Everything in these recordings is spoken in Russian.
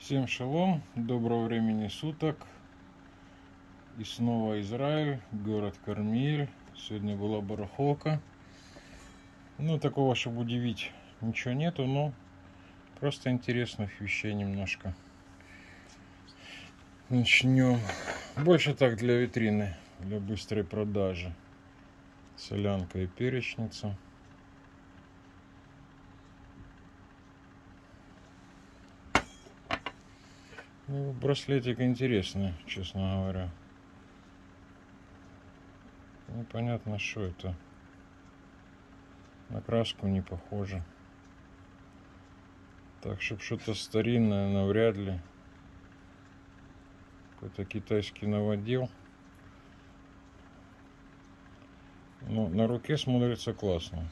Всем шалом, доброго времени суток. И снова Израиль, город Кармиель. Сегодня была барахолка. Ну, такого, чтобы удивить, ничего нету, но просто интересных вещей немножко. Начнем. Больше так для витрины, для быстрой продажи. Солянка и перечница. Ну, браслетик интересный, честно говоря. Непонятно, что это. На краску не похоже. Так, чтобы что-то старинное, навряд ли. Какой-то китайский новодел. Но на руке смотрится классно.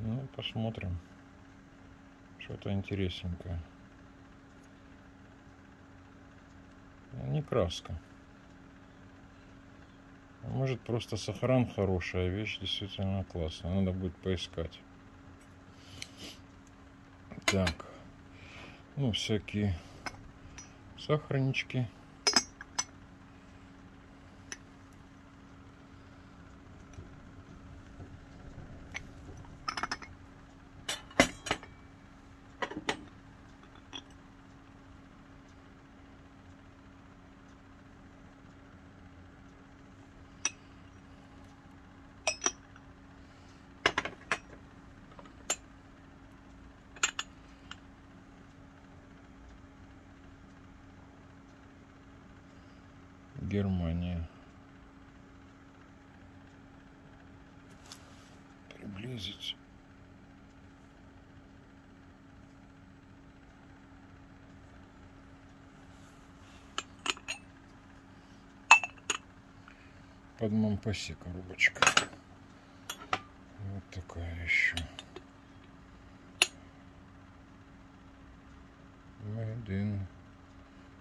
Ну, посмотрим. Что-то интересненькое. Не краска. Может, просто сохран хорошая вещь, действительно классная. Надо будет поискать. Так. Ну, всякие сахарнички. Германия. Приблизить. Под Монпасье коробочка. Вот такая еще. Made in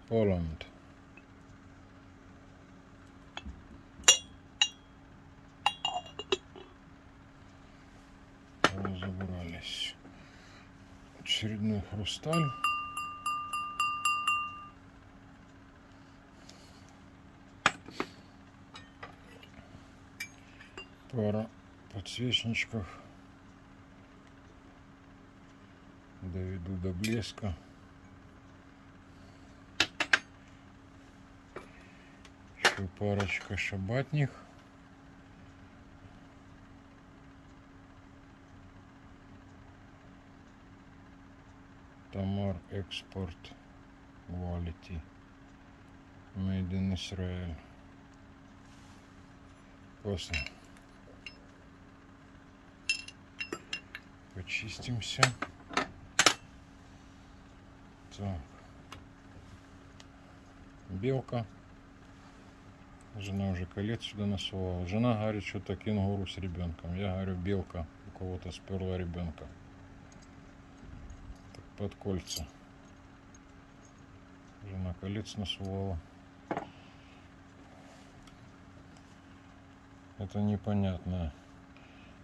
Poland. Разобрались. Очередной хрусталь. Пара подсвечничков. Доведу до блеска. Еще парочка шабатных. Тамар экспорт quality made in Israel. Классно. Почистимся. Так. Белка. Жена уже колец сюда насовала. Жена говорит, что-то кенгуру с ребенком. Я говорю, белка. У кого-то сперла ребенка. Под кольца. Жена колец насувала. Это непонятно.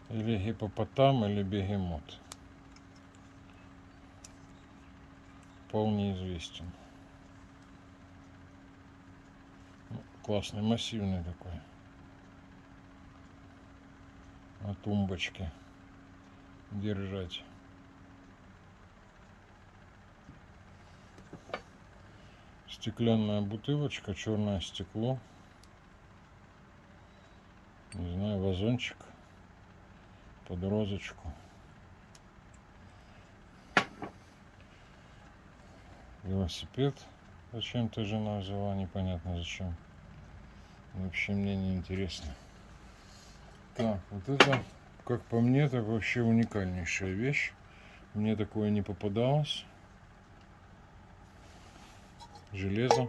Или гипопотам, или бегемот. Пол неизвестен. Классный, массивный такой. На тумбочке держать. Стеклянная бутылочка, черное стекло. Не знаю, вазончик под розочку. Велосипед. Зачем-то жена взяла, непонятно зачем. Вообще мне не интересно. Так, вот это, как по мне, так вообще уникальнейшая вещь. Мне такое не попадалось. Железо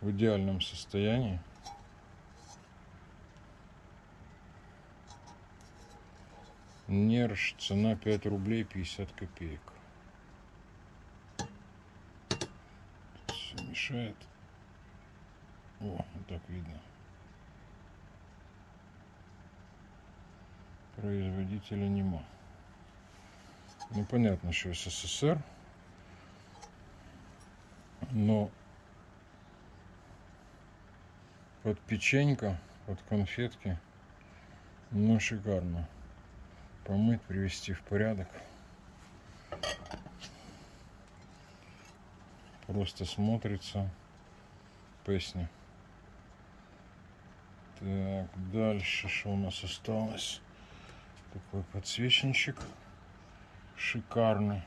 в идеальном состоянии. Нерж, цена 5 рублей 50 копеек. Тут все мешает. О, вот так видно. Производителя нема. непонятно еще СССР, но под печенька, под конфетки, ну шикарно. Помыть, привести в порядок. Просто смотрится песня. Так, дальше что у нас осталось? Такой подсвечничек шикарный.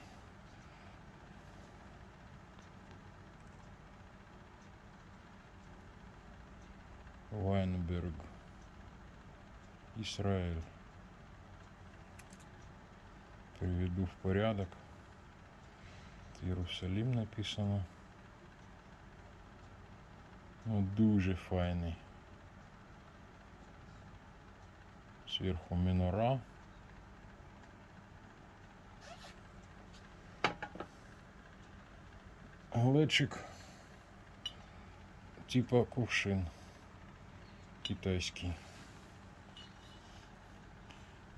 Вайнберг, Израиль. Приведу в порядок. Иерусалим написано. Ну, дуже файный. Сверху минора. Глечик типа кувшин китайский.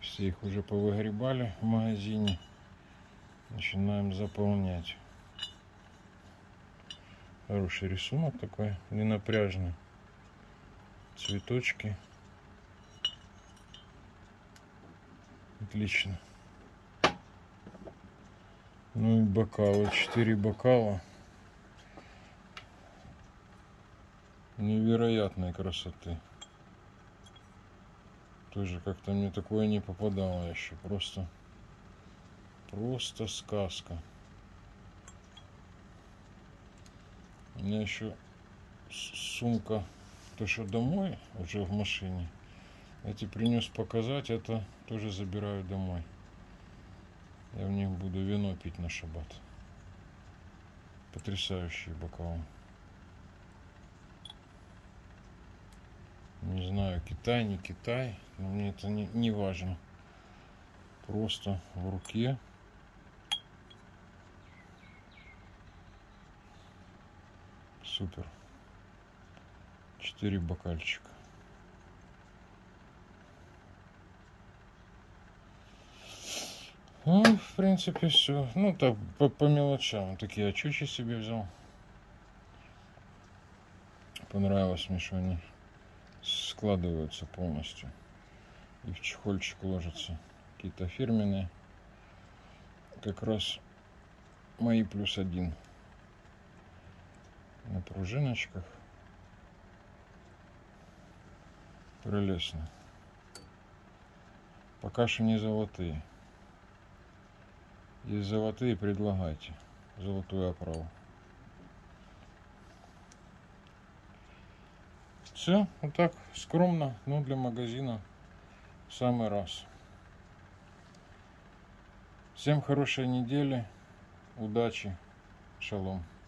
Все их уже повыгребали в магазине. Начинаем заполнять. Хороший рисунок такой, ненапряжный. Цветочки. Отлично. Ну и бокалы. 4 бокала. Невероятной красоты. Тоже как-то мне такое не попадало еще. Просто сказка. У меня еще сумка, то что домой, уже в машине. Я тебе принес показать, это тоже забираю домой. Я в них буду вино пить на шаббат. Потрясающие бокалы. Не знаю, Китай, не Китай, но мне это не важно. Просто в руке. Супер. 4 бокальчика. Ну, в принципе, все. Ну, так, по мелочам. Такие очучи себе взял. Понравилось мне, что они складываются полностью. И в чехольчик ложатся. Какие-то фирменные. Как раз мои +1. На пружиночках. Прелестно. Пока что не золотые. Есть золотые, предлагайте. Золотую оправу. Все, вот так скромно, но для магазина в самый раз. Всем хорошей недели. Удачи. Шалом.